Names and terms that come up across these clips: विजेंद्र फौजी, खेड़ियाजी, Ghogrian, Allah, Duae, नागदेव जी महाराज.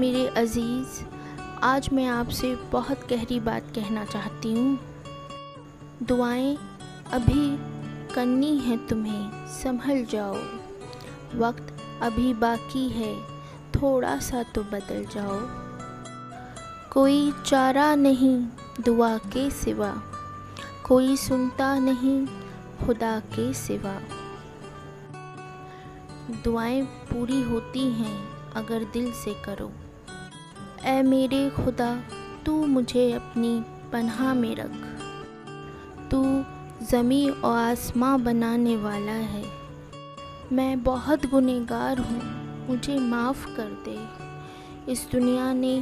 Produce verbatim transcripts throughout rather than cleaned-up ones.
मेरे अज़ीज़, आज मैं आपसे बहुत गहरी बात कहना चाहती हूँ। दुआएं अभी करनी है, तुम्हें संभल जाओ। वक्त अभी बाकी है, थोड़ा सा तो बदल जाओ। कोई चारा नहीं दुआ के सिवा, कोई सुनता नहीं खुदा के सिवा। दुआएं पूरी होती हैं अगर दिल से करो। ऐ मेरे खुदा, तू मुझे अपनी पनाह में रख। तू ज़मीं और आसमां बनाने वाला है। मैं बहुत गुनहगार हूँ, मुझे माफ़ कर दे। इस दुनिया ने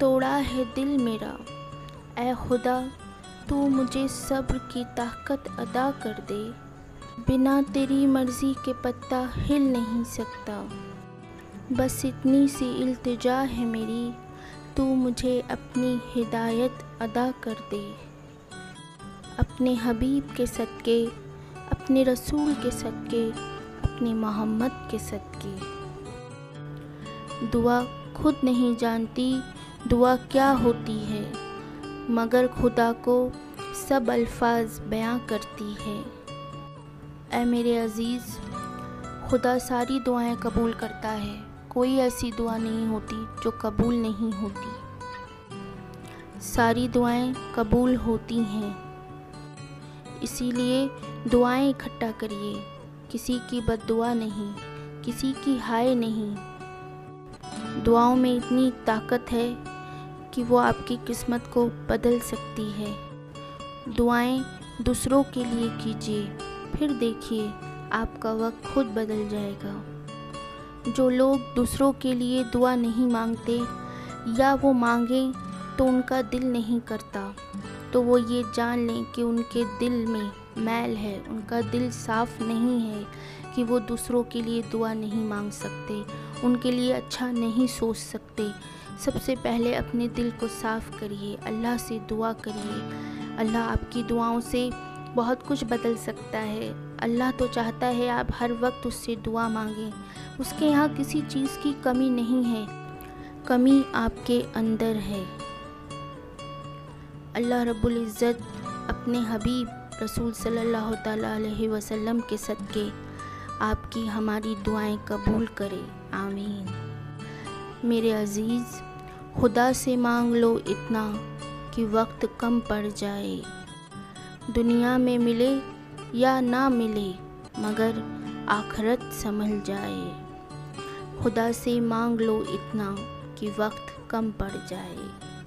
तोड़ा है दिल मेरा। ऐ खुदा, तू मुझे सब्र की ताकत अदा कर दे। बिना तेरी मर्ज़ी के पत्ता हिल नहीं सकता। बस इतनी सी इल्तिजा है मेरी, तू मुझे अपनी हिदायत अदा कर दे। अपने हबीब के सदके, अपने रसूल के सदके, अपने मोहम्मद के सदके। दुआ खुद नहीं जानती दुआ क्या होती है, मगर खुदा को सब अल्फाज बयां करती है। ऐ मेरे अज़ीज़, खुदा सारी दुआएं कबूल करता है। कोई ऐसी दुआ नहीं होती जो कबूल नहीं होती। सारी दुआएं कबूल होती हैं। इसीलिए दुआएं इकट्ठा करिए। किसी की बद्दुआ नहीं, किसी की हाय नहीं। दुआओं में इतनी ताकत है कि वो आपकी किस्मत को बदल सकती है। दुआएं दूसरों के लिए कीजिए, फिर देखिए आपका वक्त खुद बदल जाएगा। जो लोग दूसरों के लिए दुआ नहीं मांगते, या वो मांगें तो उनका दिल नहीं करता, तो वो ये जान लें कि उनके दिल में मैल है, उनका दिल साफ़ नहीं है कि वो दूसरों के लिए दुआ नहीं मांग सकते, उनके लिए अच्छा नहीं सोच सकते। सबसे पहले अपने दिल को साफ़ करिए, अल्लाह से दुआ करिए। अल्लाह आपकी दुआओं से बहुत कुछ बदल सकता है। अल्लाह तो चाहता है आप हर वक्त उससे दुआ मांगें। उसके यहाँ किसी चीज़ की कमी नहीं है, कमी आपके अंदर है। अल्लाह रब्बुल इज़्ज़त अपने हबीब रसूल सल्लल्लाहु तआला अलैहि वसल्लम के सदके आपकी हमारी दुआएं कबूल करे। आमीन। मेरे अज़ीज़, खुदा से मांग लो इतना कि वक्त कम पड़ जाए। दुनिया में मिले या ना मिले, मगर आखरत संभल जाए। खुदा से मांग लो इतना कि वक्त कम पड़ जाए।